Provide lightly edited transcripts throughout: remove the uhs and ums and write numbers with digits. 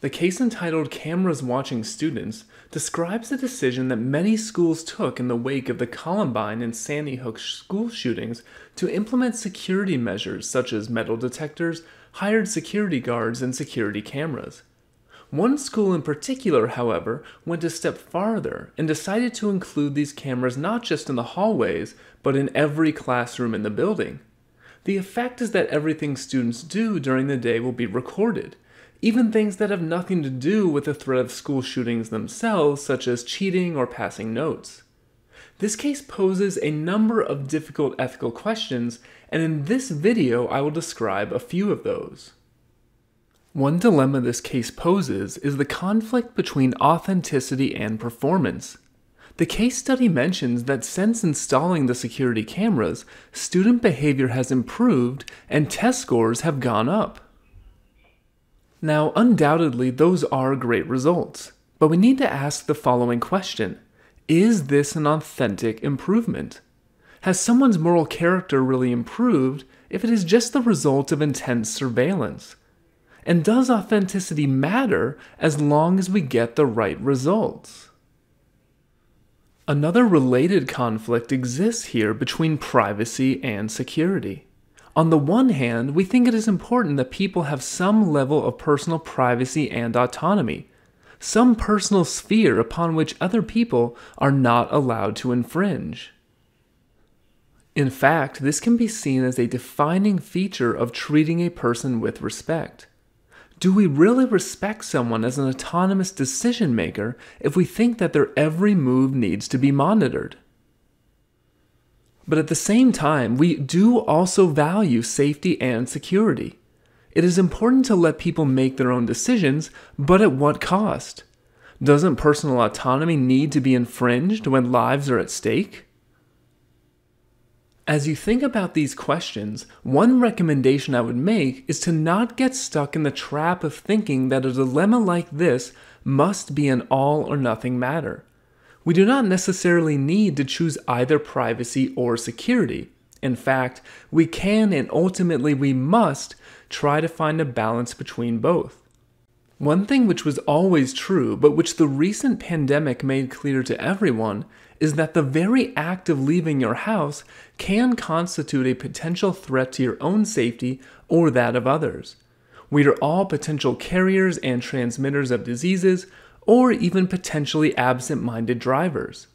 The case entitled Cameras Watching Students describes the decision that many schools took in the wake of the Columbine and Sandy Hook school shootings to implement security measures such as metal detectors, hired security guards, and security cameras. One school in particular, however, went a step farther and decided to include these cameras not just in the hallways, but in every classroom in the building. The effect is that everything students do during the day will be recorded. Even things that have nothing to do with the threat of school shootings themselves, such as cheating or passing notes. This case poses a number of difficult ethical questions, and in this video I will describe a few of those. One dilemma this case poses is the conflict between authenticity and performance. The case study mentions that since installing the security cameras, student behavior has improved and test scores have gone up. Now, undoubtedly, those are great results, but we need to ask the following question. Is this an authentic improvement? Has someone's moral character really improved if it is just the result of intense surveillance? And does authenticity matter as long as we get the right results? Another related conflict exists here between privacy and security. On the one hand, we think it is important that people have some level of personal privacy and autonomy, some personal sphere upon which other people are not allowed to infringe. In fact, this can be seen as a defining feature of treating a person with respect. Do we really respect someone as an autonomous decision maker if we think that their every move needs to be monitored? But at the same time, we do also value safety and security. It is important to let people make their own decisions, but at what cost? Doesn't personal autonomy need to be infringed when lives are at stake? As you think about these questions, one recommendation I would make is to not get stuck in the trap of thinking that a dilemma like this must be an all-or-nothing matter. We do not necessarily need to choose either privacy or security. In fact, we can and ultimately we must try to find a balance between both. One thing which was always true, but which the recent pandemic made clear to everyone, is that the very act of leaving your house can constitute a potential threat to your own safety or that of others. We are all potential carriers and transmitters of diseases, or even potentially absent-minded drivers.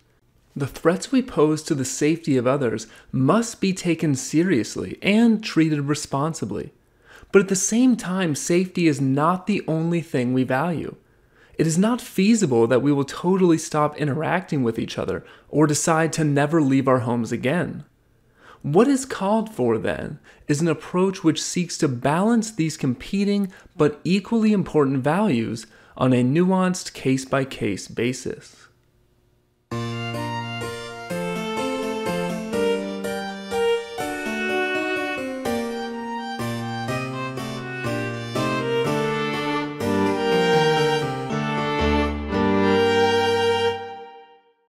The threats we pose to the safety of others must be taken seriously and treated responsibly. But at the same time, safety is not the only thing we value. It is not feasible that we will totally stop interacting with each other or decide to never leave our homes again. What is called for, then, is an approach which seeks to balance these competing but equally important values on a nuanced case-by-case basis.